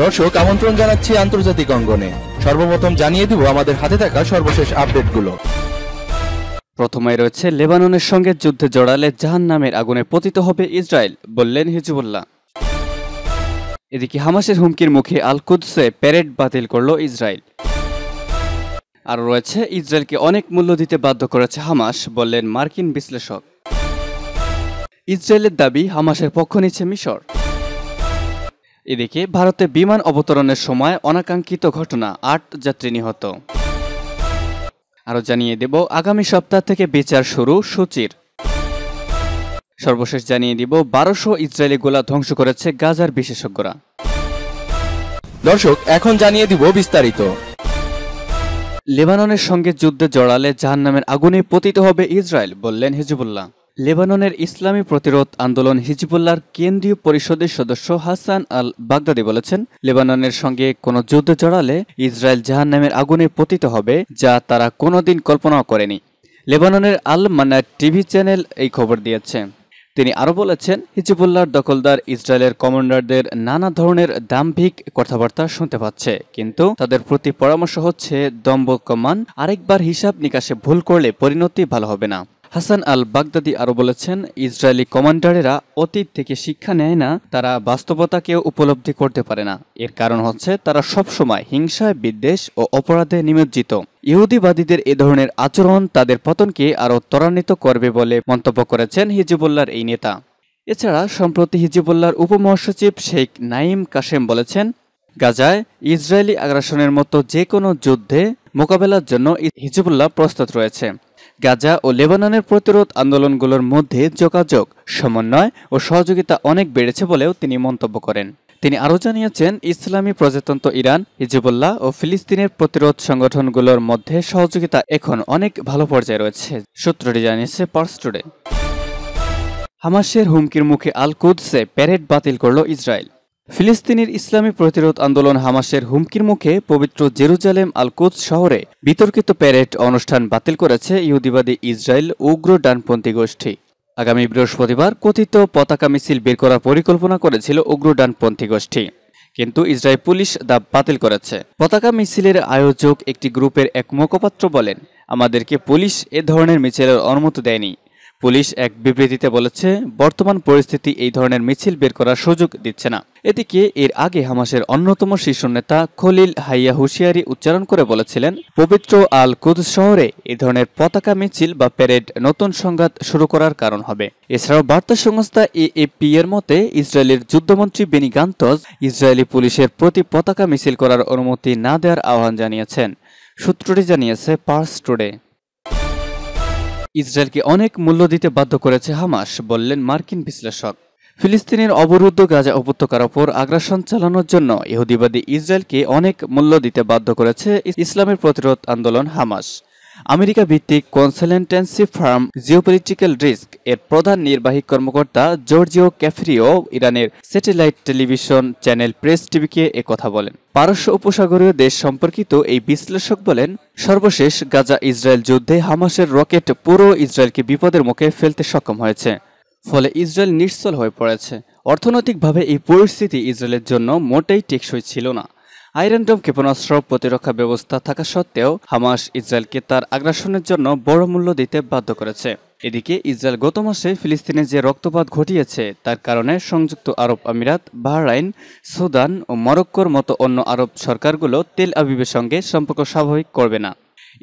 दर्शक आमंत्रण जानाচ্ছি আন্তর্জাতিক অঙ্গনে। সর্বপ্রথম জানিয়ে দিব আমাদের হাতে থাকা সর্বশেষ আপডেটগুলো। প্রথমে রয়েছে লেবাননের সঙ্গে যুদ্ধে জড়ালে জাহান্নামের আগুনে পতিত হবে ইসরায়েল, বললেন হিজবুল্লাহ। এদিকে হামাসের হুমকির মুখে আল কুদসে প্যারেড বাতিল করল ইসরায়েল। আর রয়েছে ইসরায়েলকে অনেক মূল্য দিতে বাধ্য করেছে হামাস, বললেন মার্কিন বিশ্লেষক। ইসরায়েলের দাবি, হামাসের পক্ষ নিচ্ছে মিশর। এদিকে ভারতে বিমান অবতরণের সময় অনাকাঙ্ক্ষিত ঘটনা, ৮ যাত্রী নিহত। আরও জানিয়ে দেব আগামী সপ্তাহ থেকে বিচার শুরু সূচির। সর্বশেষ জানিয়ে দিব ১২০০ ইসরায়েলি গোলা ধ্বংস করেছে গাজার বিশেষজ্ঞরা। দর্শক, এখন জানিয়ে দিব বিস্তারিত। লেবাননের সঙ্গে যুদ্ধে জড়ালে জাহান্নামের আগুনে পতিত হবে ইসরায়েল, বললেন হিজবুল্লাহ। লেবাননের ইসলামী প্রতিরোধ আন্দোলন হিজবুল্লাহর কেন্দ্রীয় পরিষদের সদস্য হাসান আল বাগদাদি বলেছেন, লেবাননের সঙ্গে কোনো যুদ্ধে জড়ালে ইসরায়েল জাহান্নামের আগুনে পতিত হবে, যা তারা কোনোদিন কল্পনাও করেনি। লেবাননের আল মানার টিভি চ্যানেল এই খবর দিয়েছে। তিনি আরও বলেছেন, হিজবুল্লাহর দখলদার ইসরায়েলের কমান্ডারদের নানা ধরনের দাম্ভিক কথাবার্তা শুনতে পাচ্ছে, কিন্তু তাদের প্রতি পরামর্শ হচ্ছে দম্ভ কমান, আরেকবার হিসাব নিকাশে ভুল করলে পরিণতি ভালো হবে না। হাসান আল বাগদাদি আরও বলেছেন, ইসরায়েলি কমান্ডারেরা অতীত থেকে শিক্ষা নেয় না, তারা বাস্তবতাকেও উপলব্ধি করতে পারে না। এর কারণ হচ্ছে তারা সবসময় হিংসায়, বিদ্বেষ ও অপরাধে নিমজ্জিত। ইহুদিবাদীদের এ ধরনের আচরণ তাদের পতনকে আরও ত্বরান্বিত করবে বলে মন্তব্য করেছেন হিজবুল্লাহর এই নেতা। এছাড়া সম্প্রতি হিজবুল্লাহর উপমহাসচিব শেখ নাইম কাশেম বলেছেন, গাজায় ইসরায়েলি আগ্রাসনের মতো যে কোনো যুদ্ধে মোকাবেলার জন্য হিজবুল্লাহ প্রস্তুত রয়েছে। গাজা ও লেবাননের প্রতিরোধ আন্দোলনগুলোর মধ্যে যোগাযোগ, সমন্বয় ও সহযোগিতা অনেক বেড়েছে বলেও তিনি মন্তব্য করেন। তিনি আরও জানিয়েছেন, ইসলামী প্রজাতন্ত্র ইরান, হিজবুল্লাহ ও ফিলিস্তিনের প্রতিরোধ সংগঠনগুলোর মধ্যে সহযোগিতা এখন অনেক ভালো পর্যায়ে রয়েছে, সূত্রটি জানিয়েছে প্রেস টুডে। হামাসের হুমকির মুখে আল কুদসে প্যারেড বাতিল করল ইসরায়েল। ফিলিস্তিনের ইসলামী প্রতিরোধ আন্দোলন হামাসের হুমকির মুখে পবিত্র জেরুজালেম আল কুদস শহরে বিতর্কিত প্যারেড অনুষ্ঠান বাতিল করেছে ইহুদিবাদী ইসরায়েল উগ্র ডানপন্থী গোষ্ঠী। আগামী বৃহস্পতিবার কথিত পতাকা মিছিল বের করার পরিকল্পনা করেছিল উগ্র ডানপন্থী গোষ্ঠী, কিন্তু ইসরায়েল পুলিশ তা বাতিল করেছে। পতাকা মিছিলের আয়োজক একটি গ্রুপের এক মুখপাত্র বলেন, আমাদেরকে পুলিশ এ ধরনের মিছিলের অনুমতি দেয়নি। পুলিশ এক বিবৃতিতে বলেছে, বর্তমান পরিস্থিতি এই ধরনের মিছিল বের করার সুযোগ দিচ্ছে না। এদিকে এর আগে হামাসের অন্যতম শীর্ষ নেতা খলিল হাইয়া হুঁশিয়ারি উচ্চারণ করে বলেছিলেন, পবিত্র আল কুদস শহরে এ ধরনের পতাকা মিছিল বা প্যারেড নতুন সংঘাত শুরু করার কারণ হবে। এছাড়াও বার্তা সংস্থা এএপি এর মতে, ইসরায়েলের যুদ্ধমন্ত্রী বেনি গান্তজ ইসরায়েলি পুলিশের প্রতি পতাকা মিছিল করার অনুমতি না দেওয়ার আহ্বান জানিয়েছেন, সূত্রটি জানিয়েছে প্রেস টুডে। ইসরায়েলকে অনেক মূল্য দিতে বাধ্য করেছে হামাস, বললেন মার্কিন বিশ্লেষক। ফিলিস্তিনের অবরুদ্ধ গাজা উপত্যকার ওপর আগ্রাসন চালানোর জন্য ইহুদিবাদী ইসরায়েলকে অনেক মূল্য দিতে বাধ্য করেছে ইসলামের প্রতিরোধ আন্দোলন হামাস। আমেরিকা ভিত্তিক কনসালটেন্সি ফার্ম জিওপলিটিক্যাল রিস্ক এর প্রধান নির্বাহী কর্মকর্তা জর্জিও ক্যাফরিও ইরানের স্যাটেলাইট টেলিভিশন চ্যানেল প্রেস টিভিকে একথা বলেন। পারস্য উপসাগরীয় দেশ সম্পর্কিত এই বিশ্লেষক বলেন, সর্বশেষ গাজা ইসরায়েল যুদ্ধে হামাসের রকেট পুরো ইসরায়েলকে বিপদের মুখে ফেলতে সক্ষম হয়েছে, ফলে ইসরায়েল নিশ্চল হয়ে পড়েছে। অর্থনৈতিকভাবে এই পরিস্থিতি ইসরায়েলের জন্য মোটেই টেকসই ছিল না। আয়রন ডোম ক্ষেপণাস্ত্র প্রতিরক্ষা ব্যবস্থা থাকা সত্ত্বেও হামাস ইসরায়েলকে তার আগ্রাসনের জন্য বড় মূল্য দিতে বাধ্য করেছে। এদিকে ইসরায়েল গত মাসে ফিলিস্তিনে যে রক্তপাত ঘটিয়েছে, তার কারণে সংযুক্ত আরব আমিরাত, বাহরাইন, সুদান ও মরক্কোর মতো অন্য আরব সরকারগুলো তেল আবিবের সঙ্গে সম্পর্ক স্বাভাবিক করবে না।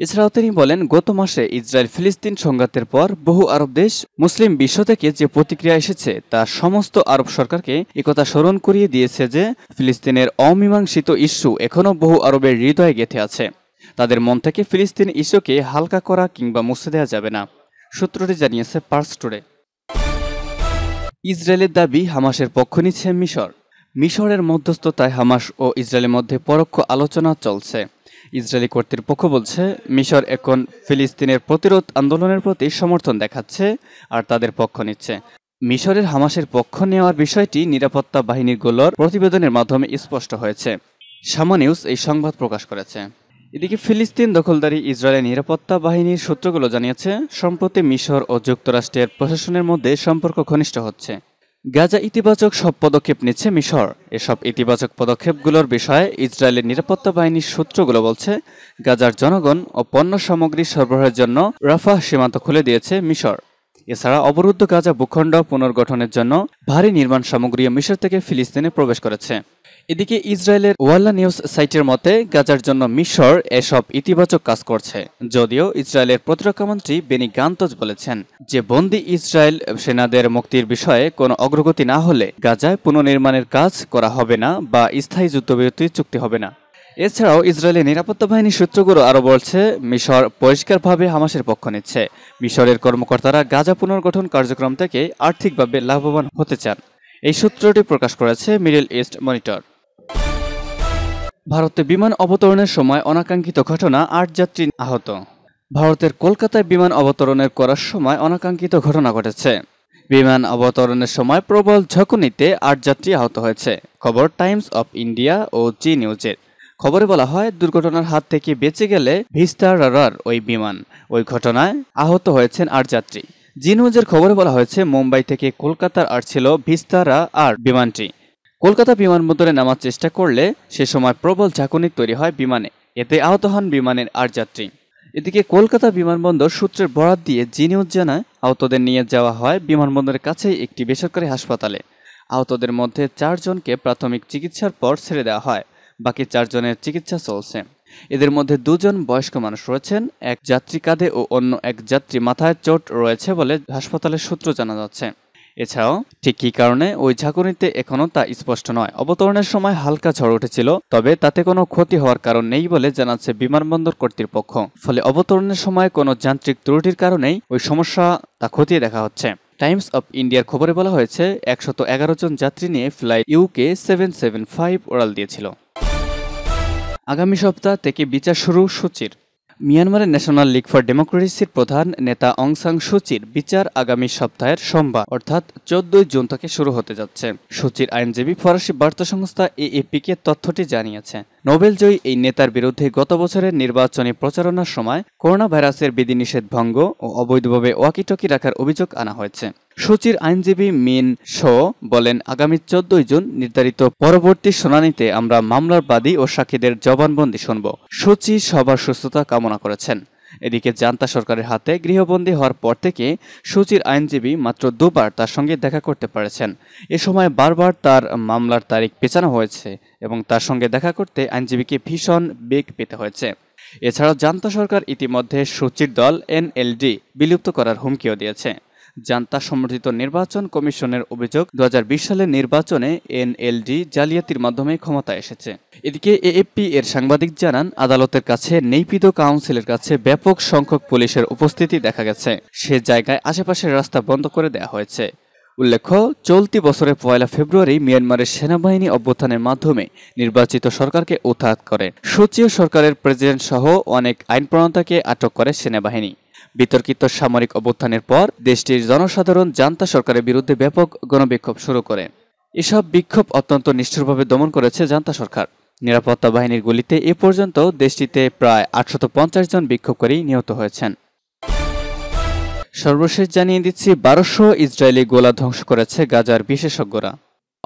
এছাড়াও তিনি বলেন, গত মাসে ইসরায়েল ফিলিস্তিন সংঘাতের পর বহু আরব দেশ, মুসলিম বিশ্ব থেকে যে প্রতিক্রিয়া এসেছে, তা সমস্ত আরব সরকারকে একথা স্মরণ করিয়ে দিয়েছে যে ফিলিস্তিনের অমীমাংসিত ইস্যু এখনও বহু আরবের হৃদয়ে গেঁথে আছে। তাদের মন থেকে ফিলিস্তিন ইস্যুকে হালকা করা কিংবা মুছে দেওয়া যাবে না, সূত্রটি জানিয়েছে প্রেস টুডে। ইসরায়েলের দাবি, হামাসের পক্ষ নিচ্ছে মিশর। মিশরের মধ্যস্থতায় হামাস ও ইসরায়েলের মধ্যে পরোক্ষ আলোচনা চলছে। ইসরায়েলি কর্তৃপক্ষ বলছে, মিশর এখন ফিলিস্তিনের প্রতিরোধ আন্দোলনের প্রতি সমর্থন দেখাচ্ছে আর তাদের পক্ষ নিচ্ছে। মিশরের হামাসের পক্ষ নেওয়ার বিষয়টি নিরাপত্তা বাহিনীগুলোর প্রতিবেদনের মাধ্যমে স্পষ্ট হয়েছে, শামা নিউজ এই সংবাদ প্রকাশ করেছে। এদিকে ফিলিস্তিন দখলদারি ইসরায়েলের নিরাপত্তা বাহিনীর সূত্রগুলো জানিয়েছে, সম্প্রতি মিশর ও যুক্তরাষ্ট্রের প্রশাসনের মধ্যে সম্পর্ক ঘনিষ্ঠ হচ্ছে। গাজা ইতিবাচক সব পদক্ষেপ নিচ্ছে মিশর। এসব ইতিবাচক পদক্ষেপগুলোর বিষয়ে ইসরায়েলের নিরাপত্তা বাহিনীর সূত্রগুলো বলছে, গাজার জনগণ ও পণ্য সামগ্রী সরবরাহের জন্য রাফাহ সীমান্ত খুলে দিয়েছে মিশর। এছাড়া অবরুদ্ধ গাজা ভূখণ্ড পুনর্গঠনের জন্য ভারী নির্মাণ সামগ্রী মিশর থেকে ফিলিস্তিনে প্রবেশ করেছে। এদিকে ইসরায়েলের ওয়ালা নিউজ সাইটের মতে, গাজার জন্য মিশর এসব ইতিবাচক কাজ করছে। যদিও ইসরায়েলের প্রতিরক্ষামন্ত্রী বেনি গান্তজ বলেছেন যে, বন্দি ইসরায়েল সেনাদের মুক্তির বিষয়ে কোনো অগ্রগতি না হলে গাজায় পুনর্নির্মাণের কাজ করা হবে না বা স্থায়ী যুদ্ধবিরতি চুক্তি হবে না। এছাড়াও ইসরায়েলের নিরাপত্তা বাহিনীর সূত্রগুলো আরও বলছে, মিশর পরিষ্কারভাবে হামাসের পক্ষ নিচ্ছে। মিশরের কর্মকর্তারা গাজা পুনর্গঠন কার্যক্রম থেকে আর্থিকভাবে লাভবান হতে চান। এই সূত্রটি প্রকাশ করেছে মিডল ইস্ট মনিটর। ভারতে বিমান অবতরণের সময় অনাকাঙ্ক্ষিত ঘটনা, ৮ যাত্রী আহত। ভারতের কলকাতায় বিমান অবতরণের করার সময় অনাকাঙ্ক্ষিত ঘটনা ঘটেছে। বিমান অবতরণের সময় প্রবল ঝাঁকুনিতে ৮ যাত্রী আহত হয়েছে। খবর টাইমস অফ ইন্ডিয়া ও জি নিউজের। খবরে বলা হয়, দুর্ঘটনার হাত থেকে বেঁচে গেলে ভিস্তারার ওই বিমান। ওই ঘটনায় আহত হয়েছেন ৮ যাত্রী। জি নিউজের খবরে বলা হয়েছে, মুম্বাই থেকে কলকাতার আসছিল ভিস্তারা আর বিমানটি। কলকাতা বিমানবন্দরে নামার চেষ্টা করলে সে সময় প্রবল ঝাঁকুনি তৈরি হয় বিমানে। এতে আহত হন বিমানের ৮ যাত্রী। এদিকে কলকাতা বিমানবন্দর সূত্রের বরাত দিয়ে জি নিউজ জানায়, আহতদের নিয়ে যাওয়া হয় বিমানবন্দরের কাছেই একটি বেসরকারি হাসপাতালে। আহতদের মধ্যে ৪ জনকে প্রাথমিক চিকিৎসার পর ছেড়ে দেওয়া হয়। বাকি ৪ জনের চিকিৎসা চলছে। এদের মধ্যে ২ জন বয়স্ক মানুষ রয়েছেন। ১ যাত্রী কাঁধে ও অন্য ১ যাত্রী মাথায় চোট রয়েছে বলে হাসপাতালের সূত্র জানা যাচ্ছে। এছাড়াও ঠিক কী কারণে ওই ঝাঁকুনিতে এখনও তা স্পষ্ট নয়। অবতরণের সময় হালকা ঝড় উঠেছিল, তবে তাতে কোনো ক্ষতি হওয়ার কারণ নেই বলে জানাচ্ছে বিমানবন্দর কর্তৃপক্ষ। ফলে অবতরণের সময় কোনো যান্ত্রিক ত্রুটির কারণেই ওই সমস্যা তা খতিয়ে দেখা হচ্ছে। টাইমস অব ইন্ডিয়ার খবরে বলা হয়েছে, ১১১ জন যাত্রী নিয়ে ফ্লাইট UK 775 উড়াল দিয়েছিল। আগামী সপ্তাহ থেকে বিচার শুরু সূচির। মিয়ানমারের ন্যাশনাল লীগ ফর ডেমোক্রেসির প্রধান নেতা অং সান সুচির বিচার আগামী সপ্তাহের সোমবার অর্থাৎ 14 জুন থেকে শুরু হতে যাচ্ছে। সুচির আইনজীবী ফরাসি বার্তা সংস্থা AFP-কে তথ্যটি জানিয়েছে। নোবেলজয়ী এই নেতার বিরুদ্ধে গত বছরের নির্বাচনী প্রচারণার সময় করোনা ভাইরাসের বিধিনিষেধ ভঙ্গ ও অবৈধভাবে ওয়াকিটকি রাখার অভিযোগ আনা হয়েছে। সুচির আইনজীবী মিন শো বলেন, আগামী 14 জুন নির্ধারিত পরবর্তী শুনানিতে আমরা মামলার বাদী ও সাক্ষীদের জবানবন্দি শুনব। সুচি সবার সুস্থতা কামনা করেছেন। এদিকে জান্তা সরকারের হাতে গৃহবন্দী হওয়ার পর থেকে সুচির আইনজীবী মাত্র 2বার তার সঙ্গে দেখা করতে পেরেছেন। এ সময় বারবার তার মামলার তারিখ পেছানো হয়েছে এবং তার সঙ্গে দেখা করতে আইনজীবীকে ভীষণ বেগ পেতে হয়েছে। এছাড়াও জান্তা সরকার ইতিমধ্যে সুচির দল NLD বিলুপ্ত করার হুমকিও দিয়েছে। জান্তা সমর্থিত নির্বাচন কমিশনের অভিযোগ, ২০২০ সালের নির্বাচনে NLD জালিয়াতির মাধ্যমে ক্ষমতায় এসেছে। এদিকে AFP এর সাংবাদিক জানান, আদালতের কাছে নেইপিদো কাউন্সিলের কাছে ব্যাপক সংখ্যক পুলিশের উপস্থিতি দেখা গেছে। সে জায়গায় আশেপাশের রাস্তা বন্ধ করে দেওয়া হয়েছে। উল্লেখ্য, চলতি বছরের 1 ফেব্রুয়ারি মিয়ানমারের সেনাবাহিনী অভ্যুত্থানের মাধ্যমে নির্বাচিত সরকারকে উৎখাত করে। সচিব সরকারের প্রেসিডেন্ট সহ অনেক আইন প্রণেতাকে আটক করে সেনাবাহিনী। বিতর্কিত সামরিক অভ্যুত্থানের পর দেশটির জনসাধারণ জান্তা সরকারের বিরুদ্ধে ব্যাপক গণবিক্ষোভ শুরু করে। এসব বিক্ষোভ অত্যন্ত নিষ্ঠুরভাবে দমন করেছে জান্তা সরকার। নিরাপত্তা বাহিনীর গুলিতে এ পর্যন্ত দেশটিতে প্রায় 850 জন বিক্ষোভকারী নিহত হয়েছেন। সর্বশেষ জানিয়ে দিচ্ছি, 1200 ইসরায়েলি গোলা ধ্বংস করেছে গাজার বিশেষজ্ঞরা।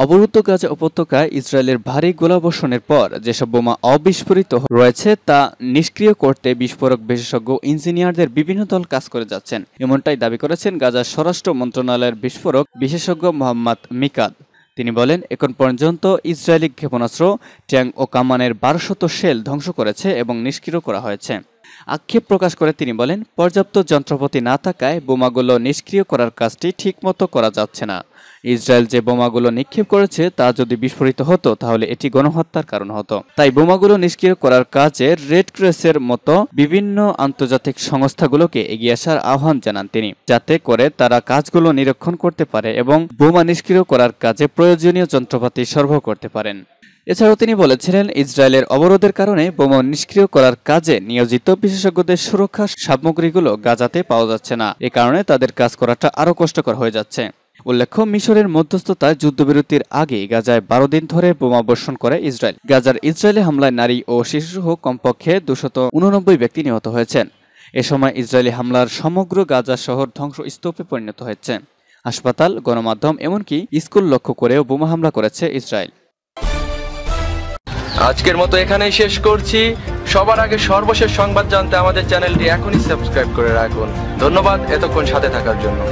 অবরুদ্ধ গাজা উপত্যকায় ইসরায়েলের ভারী গোলাবর্ষণের পর যেসব বোমা অবিস্ফোরিত রয়েছে তা নিষ্ক্রিয় করতে বিস্ফোরক বিশেষজ্ঞ ইঞ্জিনিয়ারদের বিভিন্ন দল কাজ করে যাচ্ছেন। এমনটাই দাবি করেছেন গাজার স্বরাষ্ট্র মন্ত্রণালয়ের বিস্ফোরক বিশেষজ্ঞ মোহাম্মদ মিকাদ। তিনি বলেন, এখন পর্যন্ত ইসরায়েলি ক্ষেপণাস্ত্র, ট্যাঙ্ক ও কামানের 1200 শেল ধ্বংস করেছে এবং নিষ্ক্রিয় করা হয়েছে। আক্ষেপ প্রকাশ করে তিনি বলেন, পর্যাপ্ত যন্ত্রপাতি না থাকায় বোমাগুলো নিষ্ক্রিয় করার কাজটি ঠিকমতো করা যাচ্ছে না। ইসরায়েল যে বোমাগুলো নিক্ষেপ করেছে তা যদি বিস্ফোরিত হতো তাহলে এটি গণহত্যার কারণ হতো। তাই বোমাগুলো নিষ্ক্রিয় করার কাজে রেড ক্রেসেন্টের মতো বিভিন্ন আন্তর্জাতিক সংস্থাগুলোকে এগিয়ে আসার আহ্বান জানান তিনি, যাতে করে তারা কাজগুলো নিরীক্ষণ করতে পারে এবং বোমা নিষ্ক্রিয় করার কাজে প্রয়োজনীয় যন্ত্রপাতি সরবরাহ করতে পারেন। এছাড়াও তিনি বলেছিলেন, ইসরায়েলের অবরোধের কারণে বোমা নিষ্ক্রিয় করার কাজে নিয়োজিত বিশেষজ্ঞদের সুরক্ষা সামগ্রীগুলো গাজাতে পাওয়া যাচ্ছে না। এ কারণে তাদের কাজ করাটা আরও কষ্টকর হয়ে যাচ্ছে। উল্লেখ্য, মিশরের মধ্যস্থতায় যুদ্ধবিরতির আগে গাজায় 12 দিন ধরে বোমা বর্ষণ করে ইসরায়েল। গাজার ইসরায়েলে হামলায় নারী ও শিশুসহ কমপক্ষে 289 ব্যক্তি নিহত হয়েছেন। এ সময় ইসরায়েলি হামলার সমগ্র গাজা শহর ধ্বংসস্তূপে পরিণত হয়েছে। হাসপাতাল, গণমাধ্যম এমনকি স্কুল লক্ষ্য করেও বোমা হামলা করেছে ইসরায়েল। আজকের মতো এখানেই শেষ করছি। সবার আগে সর্বশেষ সংবাদ জানতে আমাদের চ্যানেলটি এখনই সাবস্ক্রাইব করে রাখুন। ধন্যবাদ এতক্ষণ সাথে থাকার জন্য।